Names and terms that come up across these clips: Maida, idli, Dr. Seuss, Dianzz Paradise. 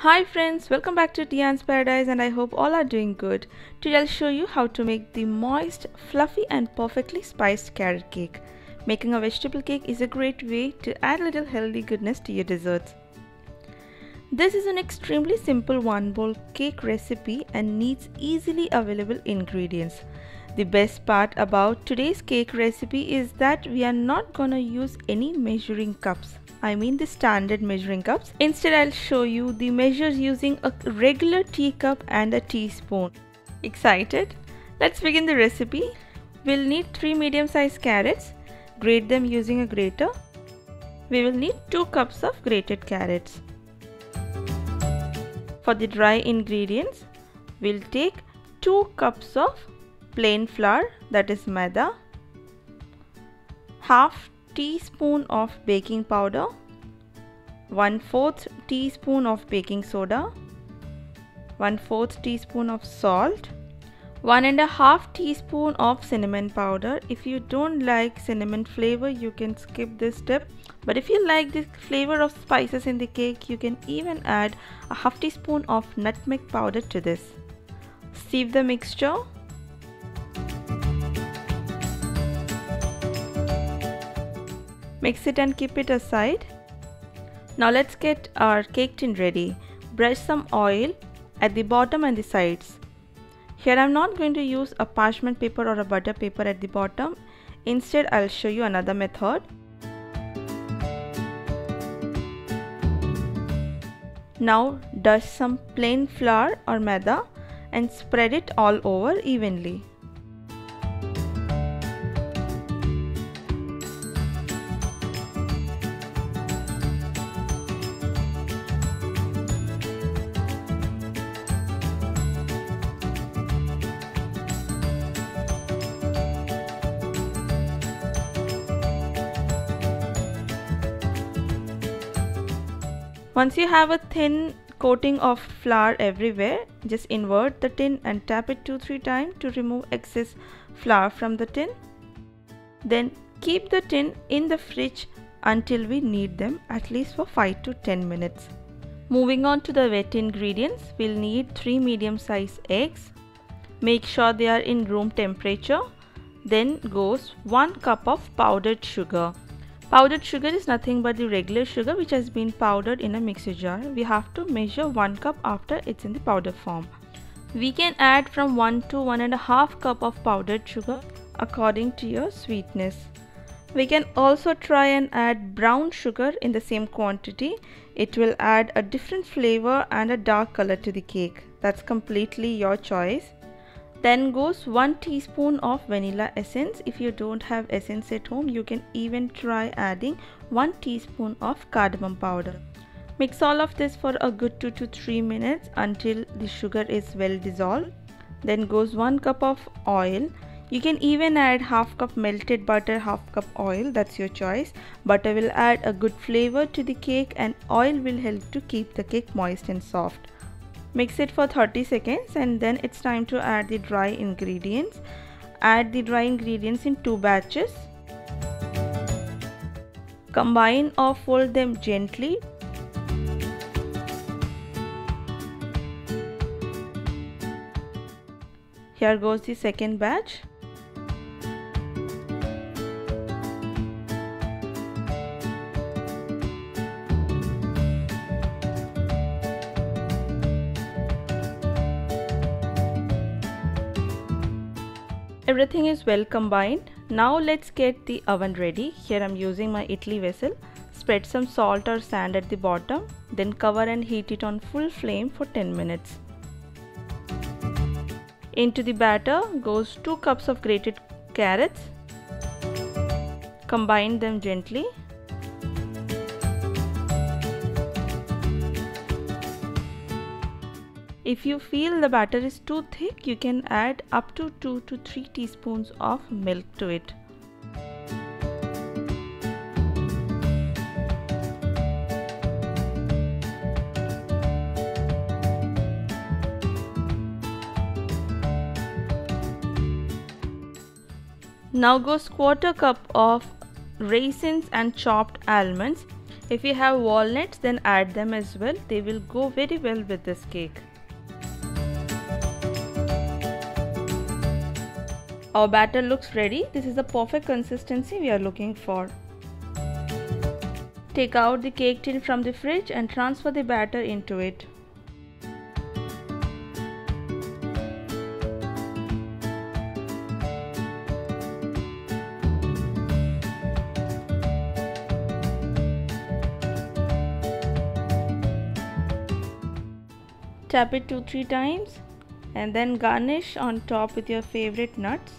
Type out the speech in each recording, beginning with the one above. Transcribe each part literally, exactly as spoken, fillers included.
Hi friends, welcome back to Dianzz Paradise and I hope all are doing good. Today I'll show you how to make the moist, fluffy and perfectly spiced carrot cake. Making a vegetable cake is a great way to add little healthy goodness to your desserts. This is an extremely simple one bowl cake recipe and needs easily available ingredients. The best part about today's cake recipe is that we are not gonna use any measuring cups. I mean the standard measuring cups. Instead, I'll show you the measures using a regular teacup and a teaspoon. Excited? Let's begin the recipe. We'll need three medium-sized carrots. Grate them using a grater. We will need two cups of grated carrots. For the dry ingredients, we'll take two cups of plain flour, that is maida, half teaspoon of baking powder, one fourth teaspoon of baking soda, one fourth teaspoon of salt, one and a half teaspoon of cinnamon powder. If you don't like cinnamon flavor, you can skip this step, but if you like the flavor of spices in the cake, you can even add a half teaspoon of nutmeg powder to this. Sieve the mixture. Mix it and keep it aside. Now let's get our cake tin ready. Brush some oil at the bottom and the sides. Here I'm not going to use a parchment paper or a butter paper at the bottom. Instead, I'll show you another method. Now dust some plain flour or maida and spread it all over evenly. Once you have a thin coating of flour everywhere, just invert the tin and tap it two to three times to remove excess flour from the tin. Then keep the tin in the fridge until we need them, at least for five to ten minutes. Moving on to the wet ingredients, we'll need three medium-sized eggs. Make sure they are in room temperature. Then goes one cup of powdered sugar. Powdered sugar is nothing but the regular sugar which has been powdered in a mixer jar. We have to measure one cup after it's in the powder form. We can add from one to one and a half cup of powdered sugar according to your sweetness. We can also try and add brown sugar in the same quantity. It will add a different flavor and a dark color to the cake. That's completely your choice. Then goes one teaspoon of vanilla essence. If you don't have essence at home, you can even try adding one teaspoon of cardamom powder. Mix all of this for a good two to three minutes until the sugar is well dissolved. Then goes one cup of oil. You can even add half cup melted butter, half cup oil, that's your choice. Butter will add a good flavor to the cake and oil will help to keep the cake moist and soft. Mix it for thirty seconds and then it's time to add the dry ingredients. Add the dry ingredients in two batches. Combine or fold them gently. Here goes the second batch. Everything is well combined. Now let's get the oven ready. Here I'm using my idli vessel. Spread some salt or sand at the bottom. Then cover and heat it on full flame for ten minutes. Into the batter goes two cups of grated carrots. Combine them gently. If you feel the batter is too thick, you can add up to two to three teaspoons of milk to it. Now goes quarter cup of raisins and chopped almonds. If you have walnuts, then add them as well. They will go very well with this cake. Our batter looks ready. This is the perfect consistency we are looking for. Take out the cake tin from the fridge and transfer the batter into it. Tap it two three times and then garnish on top with your favorite nuts.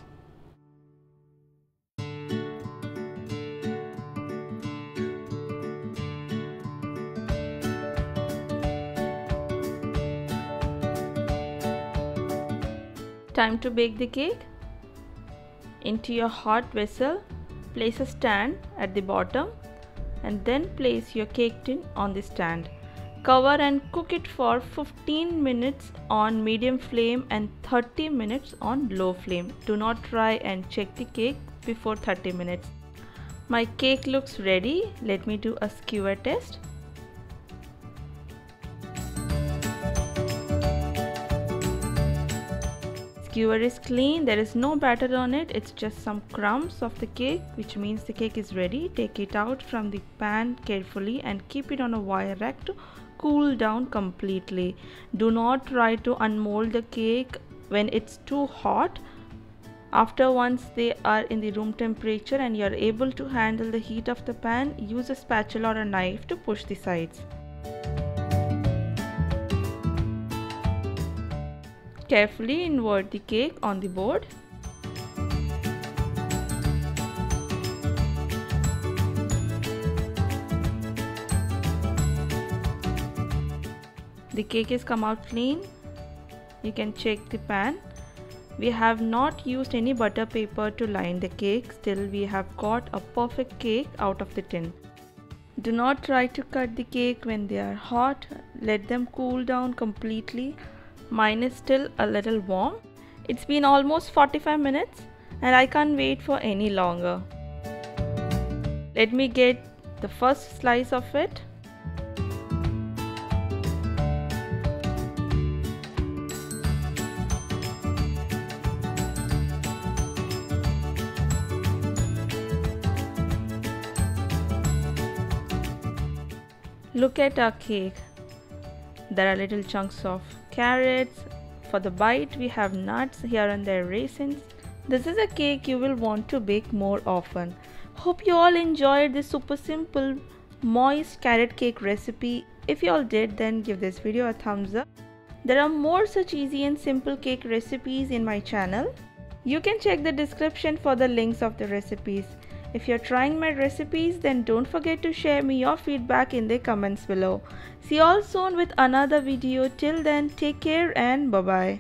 Time to bake the cake. Into your hot vessel, place a stand at the bottom and then place your cake tin on the stand. Cover and cook it for fifteen minutes on medium flame and thirty minutes on low flame. Do not try and check the cake before thirty minutes. My cake looks ready. Let me do a skewer test. Skewer is clean. There is no batter on it. It's just some crumbs of the cake, which means the cake is ready. Take it out from the pan carefully and keep it on a wire rack to cool down completely. Do not try to unmold the cake when it's too hot. After once they are in the room temperature and you are able to handle the heat of the pan, use a spatula or a knife to push the sides. Carefully invert the cake on the board. The cake has come out clean. You can check the pan. We have not used any butter paper to line the cake. Still we have got a perfect cake out of the tin. Do not try to cut the cake when they are hot. Let them cool down completely. Mine is still a little warm. It's been almost forty-five minutes and I can't wait for any longer. Let me get the first slice of it. Look at our cake. There are little chunks of carrots. For the bite we have nuts here and there, raisins. This is a cake you will want to bake more often. Hope you all enjoyed this super simple moist carrot cake recipe. If you all did, then give this video a thumbs up. There are more such easy and simple cake recipes in my channel. You can check the description for the links of the recipes. If you're trying my recipes, then don't forget to share me your feedback in the comments below. See you all soon with another video. Till then, take care and bye-bye.